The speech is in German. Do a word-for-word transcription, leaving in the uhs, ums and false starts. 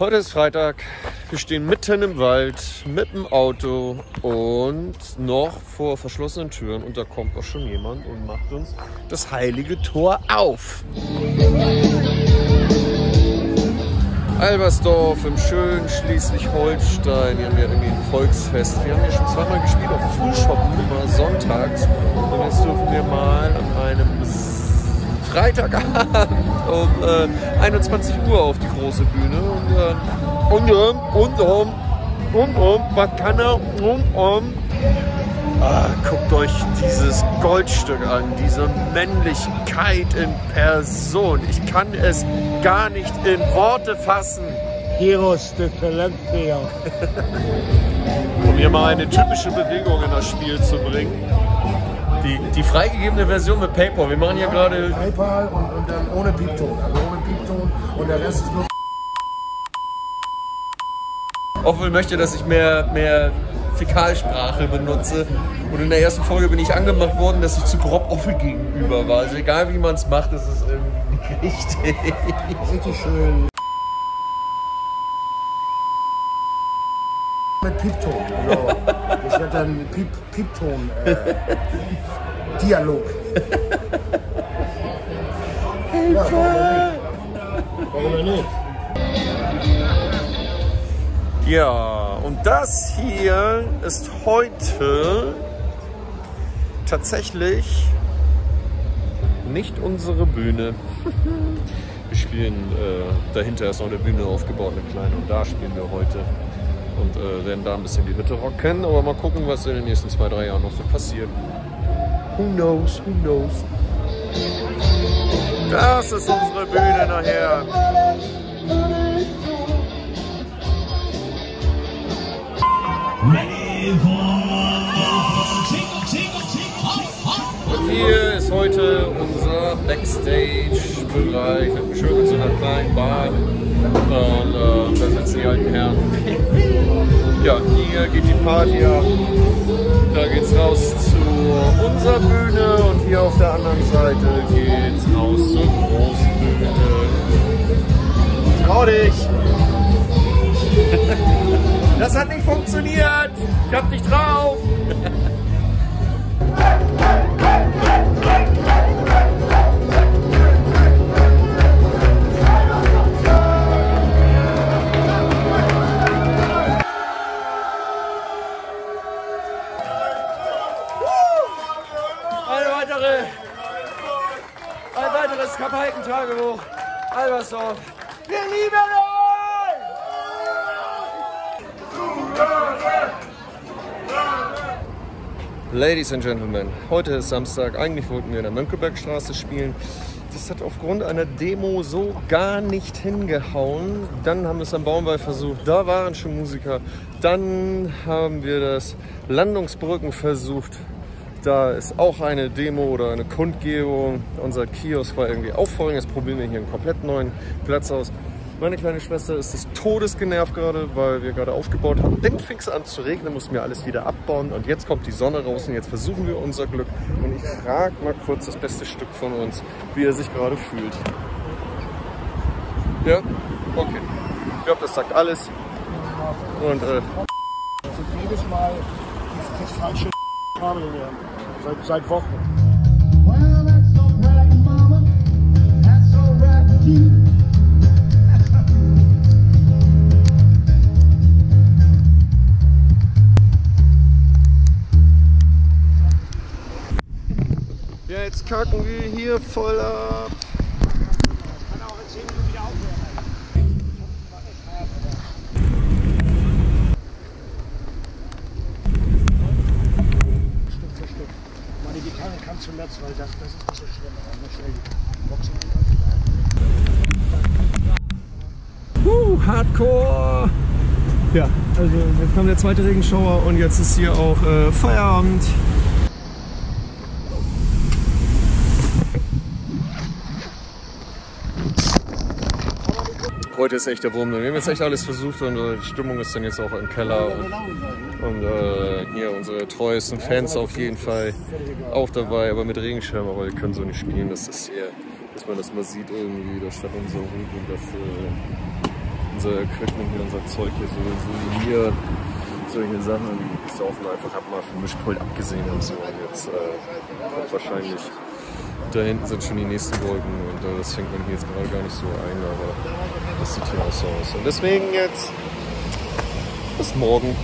Heute ist Freitag, wir stehen mitten im Wald mit dem Auto und noch vor verschlossenen Türen und da kommt auch schon jemand und macht uns das heilige Tor auf. Albersdorf im schönen Schleswig-Holstein, hier haben wir irgendwie ein Volksfest. Wir haben hier schon zweimal gespielt auf Frühschoppen, immer sonntags und jetzt dürfen wir mal an einem Freitagabend um äh, einundzwanzig Uhr auf die große Bühne und äh, und um und um was kann er und um ah, guckt euch dieses Goldstück an, diese Männlichkeit in Person. Ich kann es gar nicht in Worte fassen. Heroes de Columbia. Um hier mal eine typische Bewegung in das Spiel zu bringen. Die, die freigegebene Version mit PayPal. Wir machen hier gerade PayPal und, und dann ohne Piepton. Also ohne Piepton und der Rest ist nur. Obwohl ich möchte, dass ich mehr, mehr Fäkalsprache benutze. Und in der ersten Folge bin ich angemacht worden, dass ich zu grob offen gegenüber war. Also egal wie man es macht, das ist irgendwie richtig. Richtig schön. Mit Piepton. Genau. Das wird dann Piep, Piepton. Äh, Dialog. Ja, warum denn nicht? Ja, und das hier ist heute tatsächlich nicht unsere Bühne. Wir spielen, äh, dahinter ist noch eine Bühne aufgebaut, eine kleine, und da spielen wir heute. Und äh, werden da ein bisschen die Hütte rocken, aber mal gucken, was in den nächsten zwei, drei Jahren noch so passiert. Who knows, who knows. Das ist unsere Bühne nachher. Und hier ist heute unser Backstage-Bereich mit einem schönen so einer kleinen Bar. Und äh, da sitzen die alten Herren. Ja, hier geht die Party ab. Da geht's raus zu unserer Bühne und hier auf der anderen Seite geht's raus zur großen Bühne. Trau dich! Das hat nicht funktioniert! Ich hab dich drauf! Ein weiteres Kapeiken-Tagebuch, Albersdorf. Wir lieben euch! Ladies and Gentlemen, heute ist Samstag. Eigentlich wollten wir in der Mönckebergstraße spielen. Das hat aufgrund einer Demo so gar nicht hingehauen. Dann haben wir es am Baumwall versucht, da waren schon Musiker. Dann haben wir das Landungsbrücken versucht. Da ist auch eine Demo oder eine Kundgebung. Unser Kiosk war irgendwie aufvoll. Jetzt probieren wir hier einen komplett neuen Platz aus. Meine kleine Schwester ist des Todes genervt gerade, weil wir gerade aufgebaut haben. Dann fing es an zu regnen, mussten wir alles wieder abbauen. Und jetzt kommt die Sonne raus und jetzt versuchen wir unser Glück. Und ich frage mal kurz das beste Stück von uns, wie er sich gerade fühlt. Ja? Okay. Ich glaube, das sagt alles. Und äh... Also jedes Mal das falsche... Seit, seit Wochen. Ja, jetzt kacken wir hier voll ab. Kann auch in zehn Minuten wieder aufhören. Zum Netz, weil das, das ist nicht so schlimm, aber nicht schnell die Boxen wieder. Huh, Hardcore! Ja, also jetzt kam der zweite Regenschauer und jetzt ist hier auch äh, Feierabend. Heute ist echt der Wurm. Wir haben jetzt echt alles versucht und äh, die Stimmung ist dann jetzt auch im Keller. Und, und äh, hier unsere treuesten Fans auf jeden Fall auch dabei, aber mit Regenschirm, aber wir können so nicht spielen, dass, das hier, dass man das mal sieht irgendwie, da statt unserer Rügen, dass äh, unser Equipment hier, unser Zeug hier, so hier, solche Sachen, die saufen einfach ab, mal vom Mischpult abgesehen und so. Und jetzt äh, kommt wahrscheinlich, da hinten sind schon die nächsten Wolken und äh, das fängt man hier jetzt gerade gar nicht so ein, aber das sieht hier auch so aus. Und deswegen jetzt bis morgen.